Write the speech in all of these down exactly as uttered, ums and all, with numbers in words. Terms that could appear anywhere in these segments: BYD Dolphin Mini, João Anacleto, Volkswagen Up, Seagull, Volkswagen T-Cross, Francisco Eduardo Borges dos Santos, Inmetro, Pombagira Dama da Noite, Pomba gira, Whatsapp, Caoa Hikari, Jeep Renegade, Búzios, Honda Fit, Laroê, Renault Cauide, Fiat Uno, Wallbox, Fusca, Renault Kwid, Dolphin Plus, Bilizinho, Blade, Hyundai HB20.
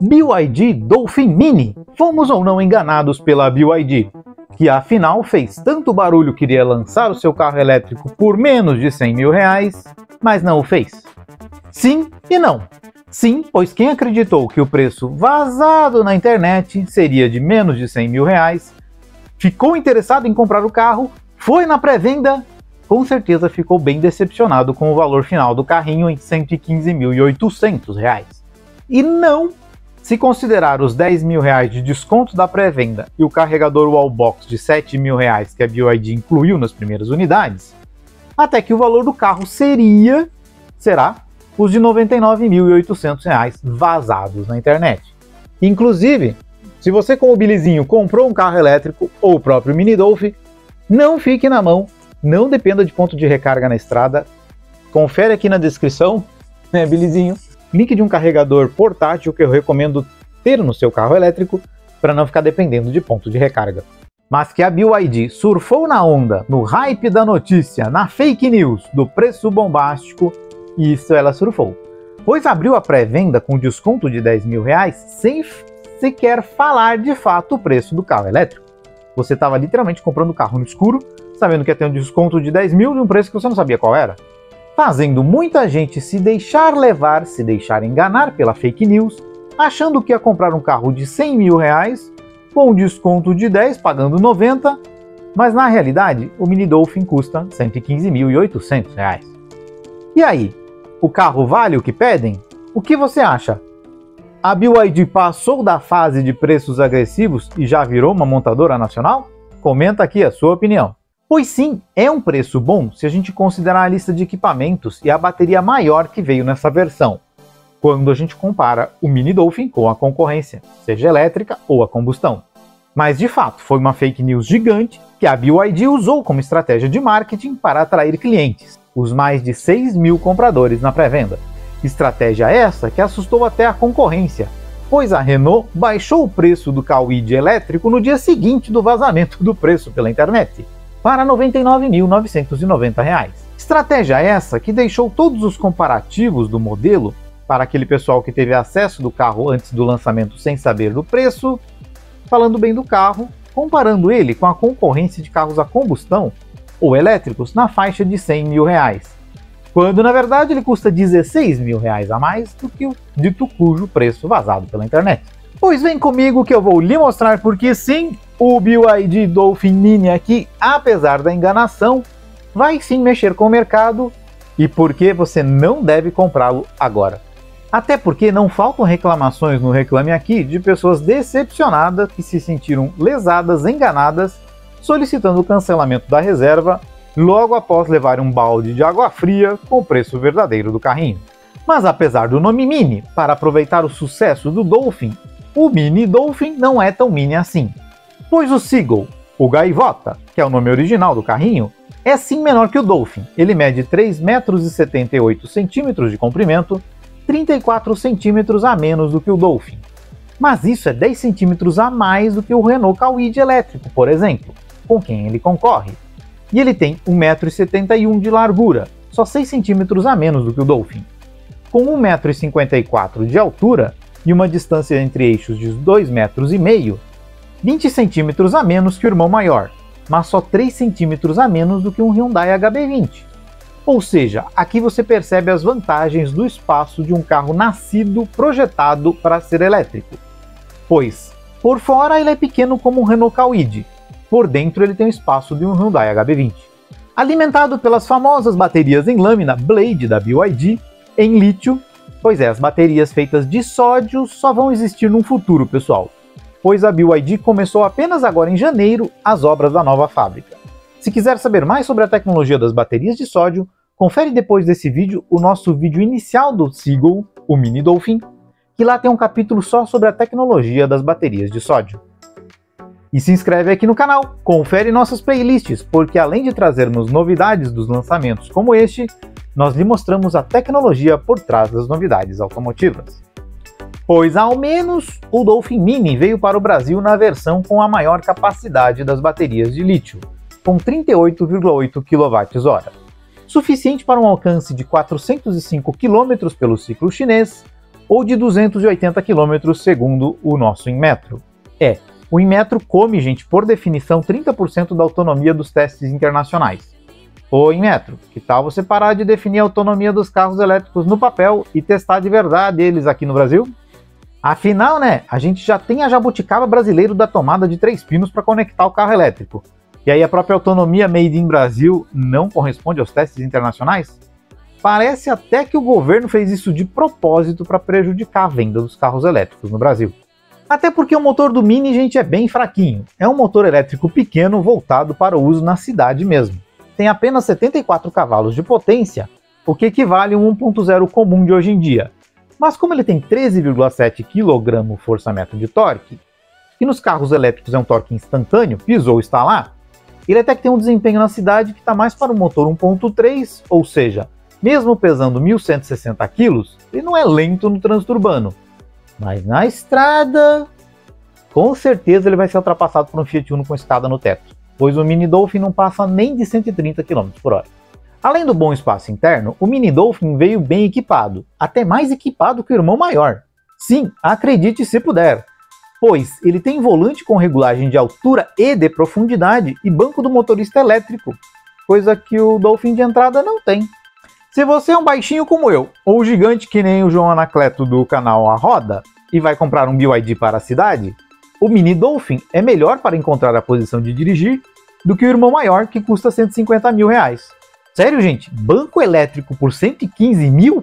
B Y D Dolphin Mini. Fomos ou não enganados pela B Y D, que afinal fez tanto barulho que iria lançar o seu carro elétrico por menos de cem mil reais, mas não o fez. Sim e não. Sim, pois quem acreditou que o preço vazado na internet seria de menos de cem mil reais, ficou interessado em comprar o carro, foi na pré-venda, com certeza ficou bem decepcionado com o valor final do carrinho em cento e quinze mil e oitocentos reais. E não, se considerar os dez mil reais de desconto da pré-venda e o carregador Wallbox de sete mil reais que a B Y D incluiu nas primeiras unidades, até que o valor do carro seria, será, os de noventa e nove mil e oitocentos reais vazados na internet. Inclusive, se você com o Bilizinho comprou um carro elétrico ou o próprio Mini Dolphin, não fique na mão, não dependa de ponto de recarga na estrada, confere aqui na descrição, né, Bilizinho? Link de um carregador portátil que eu recomendo ter no seu carro elétrico para não ficar dependendo de ponto de recarga. Mas que a B Y D surfou na onda, no hype da notícia, na fake news, do preço bombástico, isso ela surfou. Pois abriu a pré-venda com desconto de dez mil reais sem sequer falar de fato o preço do carro elétrico. Você estava literalmente comprando o carro no escuro, sabendo que ia ter um desconto de dez mil de um preço que você não sabia qual era, fazendo muita gente se deixar levar, se deixar enganar pela fake news, achando que ia comprar um carro de cem mil reais, com um desconto de dez, pagando noventa, mas na realidade o Mini Dolphin custa cento e quinze mil e oitocentos reais. E aí, o carro vale o que pedem? O que você acha? A B Y D passou da fase de preços agressivos e já virou uma montadora nacional? Comenta aqui a sua opinião. Pois sim, é um preço bom se a gente considerar a lista de equipamentos e a bateria maior que veio nessa versão, quando a gente compara o Mini Dolphin com a concorrência, seja elétrica ou a combustão. Mas de fato, foi uma fake news gigante que a B Y D usou como estratégia de marketing para atrair clientes, os mais de seis mil compradores na pré-venda. Estratégia essa que assustou até a concorrência, pois a Renault baixou o preço do Cauide elétrico no dia seguinte do vazamento do preço pela internet, para noventa e nove mil novecentos e noventa reais. Estratégia essa que deixou todos os comparativos do modelo, para aquele pessoal que teve acesso do carro antes do lançamento sem saber do preço, falando bem do carro, comparando ele com a concorrência de carros a combustão ou elétricos na faixa de cem mil reais, quando na verdade ele custa dezesseis mil reais a mais do que o dito cujo preço vazado pela internet. Pois vem comigo que eu vou lhe mostrar porque sim, o B Y D Dolphin Mini aqui, apesar da enganação, vai sim mexer com o mercado e por que você não deve comprá-lo agora. Até porque não faltam reclamações no Reclame Aqui de pessoas decepcionadas que se sentiram lesadas, enganadas, solicitando o cancelamento da reserva logo após levar um balde de água fria com o preço verdadeiro do carrinho. Mas apesar do nome Mini, para aproveitar o sucesso do Dolphin, o Mini Dolphin não é tão mini assim. Pois o Seagull, o Gaivota, que é o nome original do carrinho, é sim menor que o Dolphin. Ele mede três metros e setenta e oito centímetros de comprimento, trinta e quatro centímetros a menos do que o Dolphin. Mas isso é dez centímetros a mais do que o Renault Cauide elétrico, por exemplo, com quem ele concorre. E ele tem um metro e setenta e um de largura, só seis centímetros a menos do que o Dolphin. Com um metro e cinquenta e quatro de altura e uma distância entre eixos de dois metros e meio, vinte centímetros a menos que o irmão maior, mas só três centímetros a menos do que um Hyundai H B vinte. Ou seja, aqui você percebe as vantagens do espaço de um carro nascido, projetado para ser elétrico. Pois, por fora ele é pequeno como um Renault Kwid, por dentro ele tem o espaço de um Hyundai H B vinte. Alimentado pelas famosas baterias em lâmina Blade da B Y D, em lítio, pois é, as baterias feitas de sódio só vão existir num futuro, pessoal. Pois a B Y D começou apenas agora em janeiro as obras da nova fábrica. Se quiser saber mais sobre a tecnologia das baterias de sódio, confere depois desse vídeo o nosso vídeo inicial do Seagull, o Mini Dolphin, que lá tem um capítulo só sobre a tecnologia das baterias de sódio. E se inscreve aqui no canal, confere nossas playlists, porque além de trazermos novidades dos lançamentos como este, nós lhe mostramos a tecnologia por trás das novidades automotivas. Pois, ao menos, o Dolphin Mini veio para o Brasil na versão com a maior capacidade das baterias de lítio, com trinta e oito vírgula oito quilowatt-hora, suficiente para um alcance de quatrocentos e cinco quilômetros pelo ciclo chinês, ou de duzentos e oitenta quilômetros segundo o nosso Inmetro. É, o Inmetro come, gente, por definição, trinta por cento da autonomia dos testes internacionais. Ô Inmetro, que tal você parar de definir a autonomia dos carros elétricos no papel e testar de verdade eles aqui no Brasil? Afinal, né, a gente já tem a jabuticaba brasileiro da tomada de três pinos para conectar o carro elétrico. E aí a própria autonomia made in Brasil não corresponde aos testes internacionais? Parece até que o governo fez isso de propósito para prejudicar a venda dos carros elétricos no Brasil. Até porque o motor do Mini, gente, é bem fraquinho. É um motor elétrico pequeno voltado para o uso na cidade mesmo. Tem apenas setenta e quatro cavalos de potência, o que equivale a um um ponto zero comum de hoje em dia. Mas como ele tem treze vírgula sete quilograma-força-metro de torque, e nos carros elétricos é um torque instantâneo, pisou, está lá, ele até que tem um desempenho na cidade que está mais para o motor um ponto três, ou seja, mesmo pesando mil cento e sessenta quilos, ele não é lento no trânsito urbano. Mas na estrada, com certeza ele vai ser ultrapassado por um Fiat Uno com escada no teto, pois o Mini Dolphin não passa nem de cento e trinta quilômetros por hora. Além do bom espaço interno, o Mini Dolphin veio bem equipado, até mais equipado que o irmão maior. Sim, acredite se puder, pois ele tem volante com regulagem de altura e de profundidade e banco do motorista elétrico, coisa que o Dolphin de entrada não tem. Se você é um baixinho como eu, ou gigante que nem o João Anacleto do canal A Roda, e vai comprar um B Y D para a cidade, o Mini Dolphin é melhor para encontrar a posição de dirigir do que o irmão maior, que custa cento e cinquenta mil reais. Sério, gente? Banco elétrico por cento e quinze mil?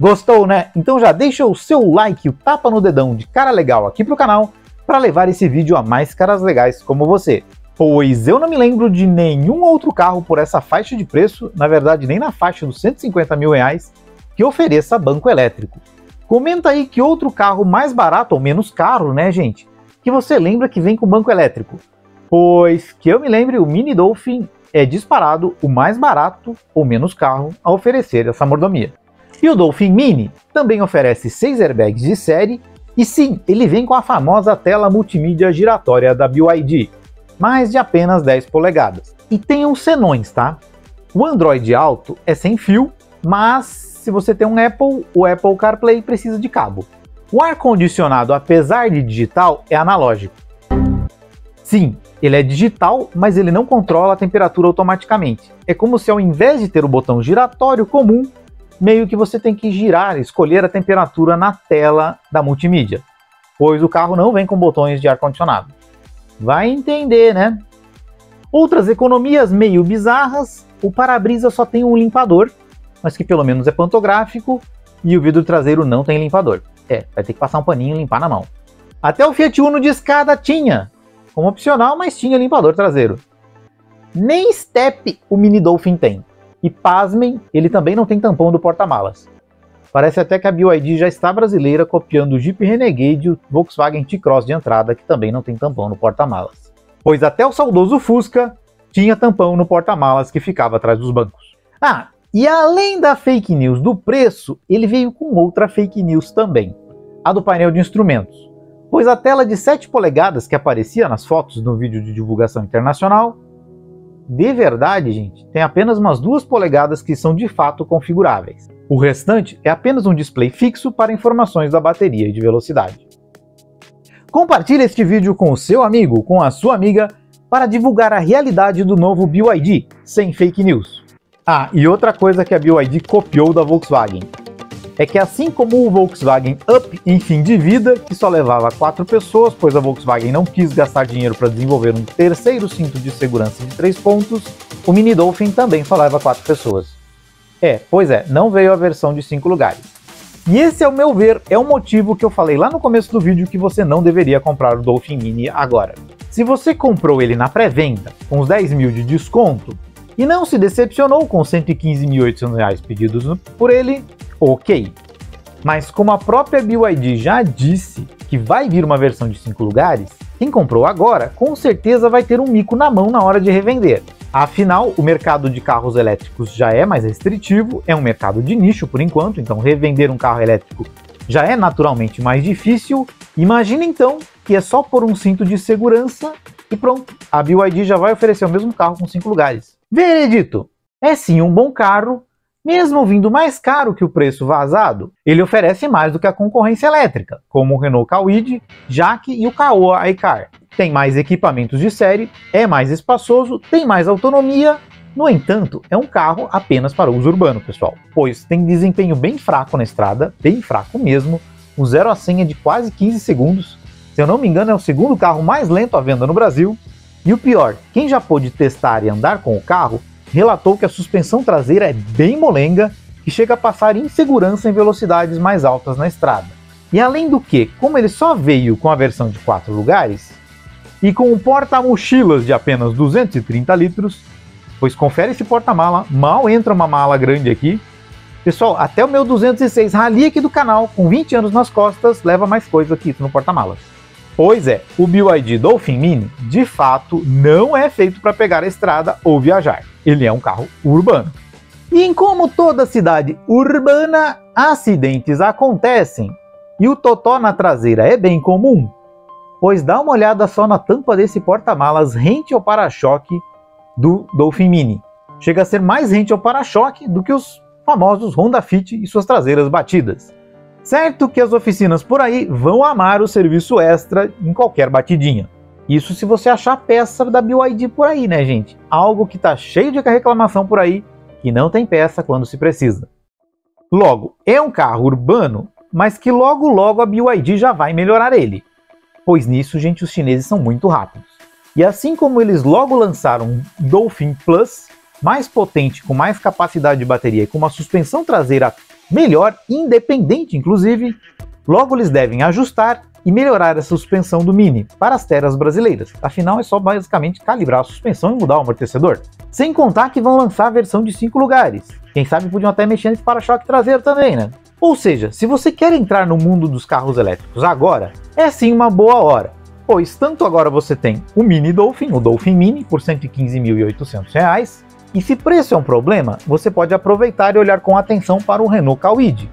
Gostou, né? Então já deixa o seu like, o tapa no dedão de cara legal aqui pro canal, para levar esse vídeo a mais caras legais como você. Pois eu não me lembro de nenhum outro carro por essa faixa de preço, na verdade nem na faixa dos cento e cinquenta mil reais, que ofereça banco elétrico. Comenta aí que outro carro mais barato ou menos caro, né, gente, que você lembra que vem com banco elétrico. Pois, que eu me lembre, o Mini Dolphin é disparado o mais barato ou menos carro a oferecer essa mordomia. E o Dolphin Mini também oferece seis airbags de série, e sim, ele vem com a famosa tela multimídia giratória da B Y D, mas de apenas dez polegadas. E tem uns senões, tá? O Android Auto é sem fio, mas se você tem um Apple, o Apple CarPlay precisa de cabo. O ar-condicionado, apesar de digital, é analógico. Sim, ele é digital, mas ele não controla a temperatura automaticamente. É como se ao invés de ter o botão giratório comum, meio que você tem que girar, escolher a temperatura na tela da multimídia, pois o carro não vem com botões de ar-condicionado. Vai entender, né? Outras economias meio bizarras, o para-brisa só tem um limpador, mas que pelo menos é pantográfico, e o vidro traseiro não tem limpador. É, vai ter que passar um paninho e limpar na mão. Até o Fiat Uno de escada tinha, como opcional, mas tinha limpador traseiro. Nem step o Mini Dolphin tem. E pasmem, ele também não tem tampão do porta-malas. Parece até que a B Y D já está brasileira copiando o Jeep Renegade e o Volkswagen T-Cross de entrada, que também não tem tampão no porta-malas. Pois até o saudoso Fusca tinha tampão no porta-malas que ficava atrás dos bancos. Ah, e além da fake news do preço, ele veio com outra fake news também, a do painel de instrumentos. Pois a tela de sete polegadas que aparecia nas fotos do vídeo de divulgação internacional, de verdade, gente, tem apenas umas duas polegadas que são de fato configuráveis. O restante é apenas um display fixo para informações da bateria e de velocidade. Compartilhe este vídeo com o seu amigo, com a sua amiga, para divulgar a realidade do novo B Y D, sem fake news. Ah, e outra coisa que a B Y D copiou da Volkswagen é que, assim como o Volkswagen Up em fim de vida, que só levava quatro pessoas, pois a Volkswagen não quis gastar dinheiro para desenvolver um terceiro cinto de segurança de três pontos, o Mini Dolphin também só leva quatro pessoas. É, pois é, não veio a versão de cinco lugares. E esse, ao meu ver, é o motivo que eu falei lá no começo do vídeo que você não deveria comprar o Dolphin Mini agora. Se você comprou ele na pré-venda, com uns dez mil de desconto, e não se decepcionou com cento e quinze mil e oitocentos reais pedidos por ele, ok, mas como a própria B Y D já disse que vai vir uma versão de cinco lugares, quem comprou agora com certeza vai ter um mico na mão na hora de revender. Afinal, o mercado de carros elétricos já é mais restritivo, é um mercado de nicho por enquanto, então revender um carro elétrico já é naturalmente mais difícil. Imagina então que é só por um cinto de segurança e pronto, a B Y D já vai oferecer o mesmo carro com cinco lugares. Veredito, é sim um bom carro, Mesmo vindo mais caro que o preço vazado, ele oferece mais do que a concorrência elétrica, como o Renault Kwid, Jaque e o Caoa Hikari. Tem mais equipamentos de série, é mais espaçoso, tem mais autonomia. No entanto, é um carro apenas para uso urbano, pessoal, pois tem desempenho bem fraco na estrada, bem fraco mesmo, o zero a cem é de quase quinze segundos, se eu não me engano é o segundo carro mais lento à venda no Brasil, e o pior, quem já pôde testar e andar com o carro, relatou que a suspensão traseira é bem molenga e chega a passar insegurança em velocidades mais altas na estrada. E além do que, como ele só veio com a versão de quatro lugares, e com um porta-mochilas de apenas duzentos e trinta litros, pois confere esse porta-mala, mal entra uma mala grande aqui. Pessoal, até o meu duzentos e seis Rally aqui do canal, com vinte anos nas costas, leva mais coisa que isso no porta-malas. Pois é, o B Y D Dolphin Mini, de fato, não é feito para pegar a estrada ou viajar. Ele é um carro urbano. E como toda cidade urbana, acidentes acontecem. E o totó na traseira é bem comum, pois dá uma olhada só na tampa desse porta-malas rente ao para-choque do Dolphin Mini. Chega a ser mais rente ao para-choque do que os famosos Honda Fit e suas traseiras batidas. Certo que as oficinas por aí vão amar o serviço extra em qualquer batidinha. Isso se você achar peça da B Y D por aí, né, gente? Algo que tá cheio de reclamação por aí, que não tem peça quando se precisa. Logo, é um carro urbano, mas que logo logo a B Y D já vai melhorar ele. Pois nisso, gente, os chineses são muito rápidos. E assim como eles logo lançaram um Dolphin Plus, mais potente, com mais capacidade de bateria e com uma suspensão traseira melhor, independente inclusive, logo eles devem ajustar e melhorar a suspensão do Mini para as terras brasileiras, afinal é só basicamente calibrar a suspensão e mudar o amortecedor. Sem contar que vão lançar a versão de cinco lugares, quem sabe podiam até mexer nesse para-choque traseiro também, né? Ou seja, se você quer entrar no mundo dos carros elétricos agora, é sim uma boa hora, pois tanto agora você tem o Mini Dolphin, o Dolphin Mini, por cento e quinze mil e oitocentos reais, e se preço é um problema, você pode aproveitar e olhar com atenção para o Renault Cauide,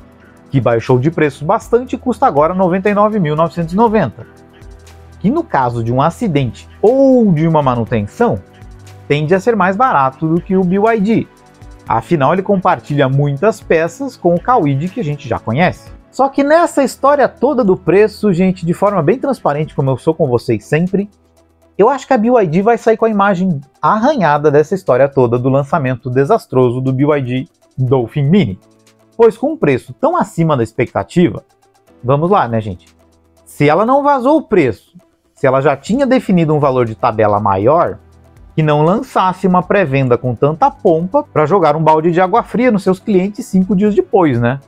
que baixou de preço bastante e custa agora noventa e nove mil novecentos e noventa reais, que no caso de um acidente ou de uma manutenção, tende a ser mais barato do que o B Y D, afinal ele compartilha muitas peças com o Cauide que a gente já conhece. Só que nessa história toda do preço, gente, de forma bem transparente como eu sou com vocês sempre, eu acho que a B Y D vai sair com a imagem arranhada dessa história toda do lançamento desastroso do B Y D Dolphin Mini, pois com um preço tão acima da expectativa, vamos lá, né, gente? Se ela não vazou o preço, se ela já tinha definido um valor de tabela maior, que não lançasse uma pré-venda com tanta pompa para jogar um balde de água fria nos seus clientes cinco dias depois, né?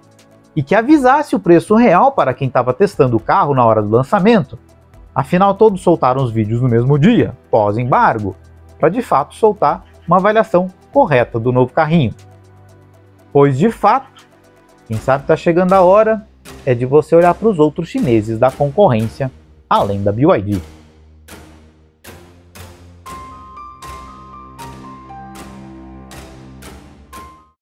E que avisasse o preço real para quem estava testando o carro na hora do lançamento. Afinal, todos soltaram os vídeos no mesmo dia, pós-embargo, para de fato soltar uma avaliação correta do novo carrinho. Pois de fato, quem sabe está chegando a hora é de você olhar para os outros chineses da concorrência, além da B Y D.